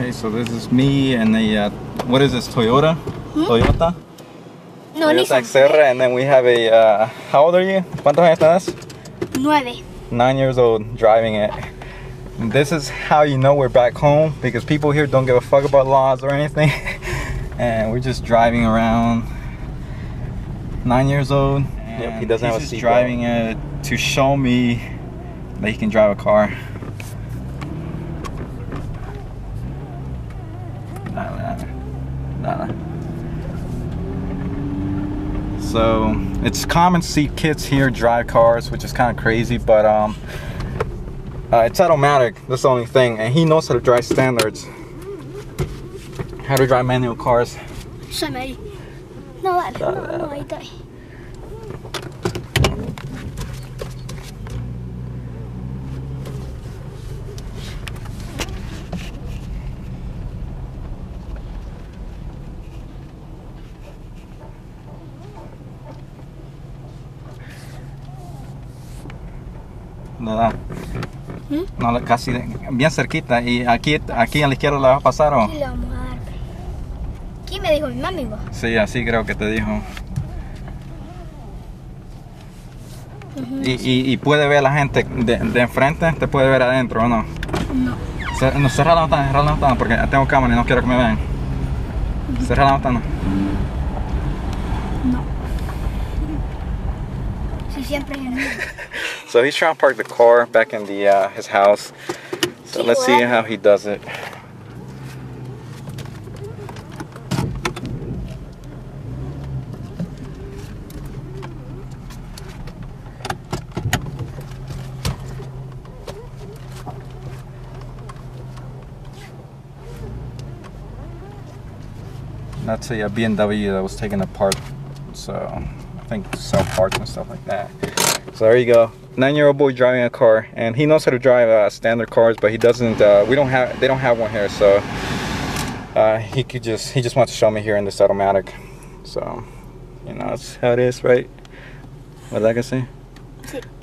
Okay, so this is me and the, what is this, Toyota? Hmm? Toyota? No, Nissan. Xterra, and then we have a, how old are you? ¿Cuántos años tienes? 9. 9 years old, driving it. And this is how you know we're back home, because people here don't give a fuck about laws or anything. And we're just driving around. 9 years old. Yep, he doesn't have a seatbelt. He's just driving it to show me that he can drive a car. So it's common to see kids here drive cars, which is kind of crazy, but it's automatic. That's the only thing, and he knows how to drive standards, how to drive manual cars. Nada. No, casi bien cerquita. Y aquí a la izquierda la vas a pasar, ¿o? Aquí la vamos a dar. ¿Quién me dijo? ¿Mi mami? ¿Vos? Sí, así creo que te dijo. Y puede ver a la gente de enfrente, te puede ver adentro, ¿o no? No. Cerra la ventana, porque tengo cámara y no quiero que me vean. Cerra la ventana. No. Sí, siempre es el mismo. So he's trying to park the car back in the his house. So let's see how he does it. That's a BMW that was taken apart. So I think sell parts and stuff like that. So there you go. 9-year-old boy driving a car, and he knows how to drive standard cars, but he doesn't. They don't have one here, so he just wants to show me here in this automatic. So, you know, that's how it is, right? What did I say?